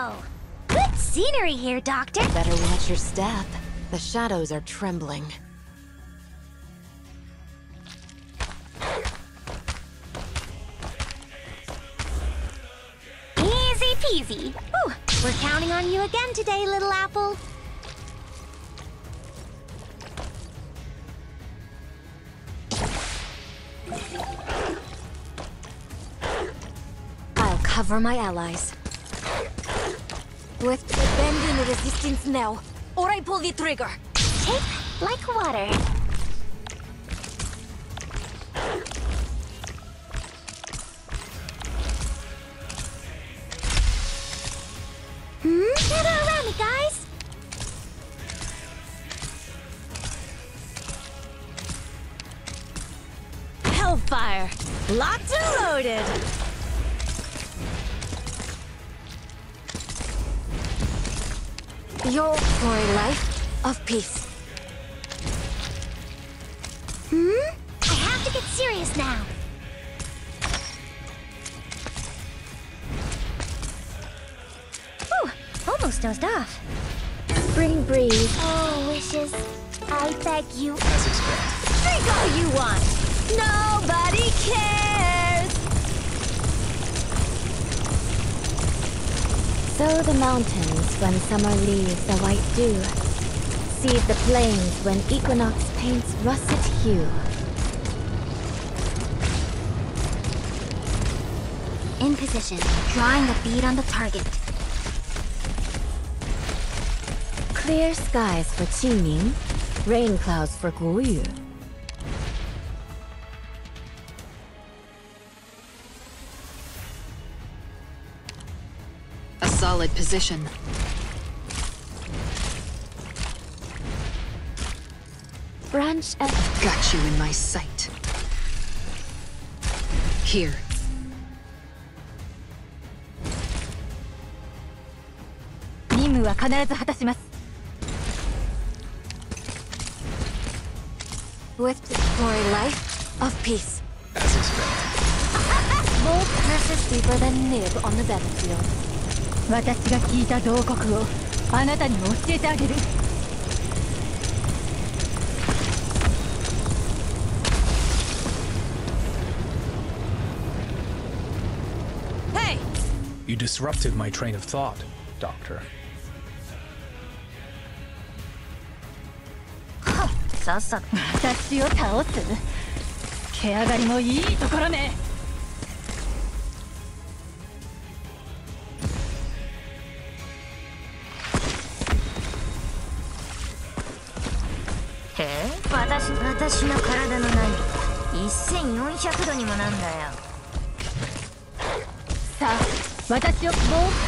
Whoa! Good scenery here, Doctor! Better watch your step. The shadows are trembling. Easy peasy. Ooh, we're counting on you again today, Little Apple. I'll cover my allies. We have to abandon resistance now, or I pull the trigger. Tape like water. Gather around me, guys. Hellfire, locked and loaded. You're for a life of peace. I have to get serious now. Ooh, almost dozed off. Spring breeze. Oh, wishes. I beg you. As expected. Drink all you want. Nobody cares. Sow the mountains when summer leaves the white dew. Seed the plains when equinox paints russet hue. In position, drawing the bead on the target. Clear skies for Qingming, rain clouds for Guoyu. Solid position. Branch up. I've got you in my sight. Here. Nimu wa kanarazu hatashimasu. With the glory life of peace. As expected. Bold curses deeper than nib on the battlefield. I'll teach you Hey! You disrupted my train of thought, Doctor. Ha! Sasa. I'll taosu. Keagari mo ii tokoro ne.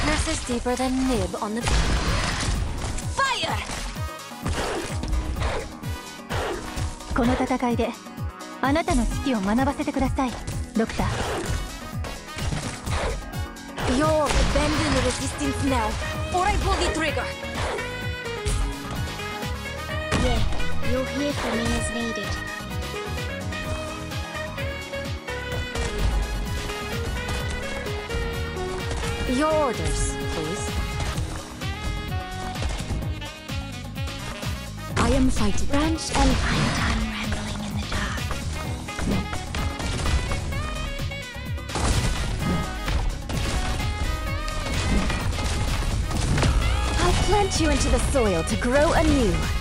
This is deeper than nib on the fire. You'll abandon the resistance now, or I pull the trigger. Yeah, you'll hear from me as needed. Your orders, please. I am fighting. Branch and I'm done rambling in the dark. I'll plant you into the soil to grow anew.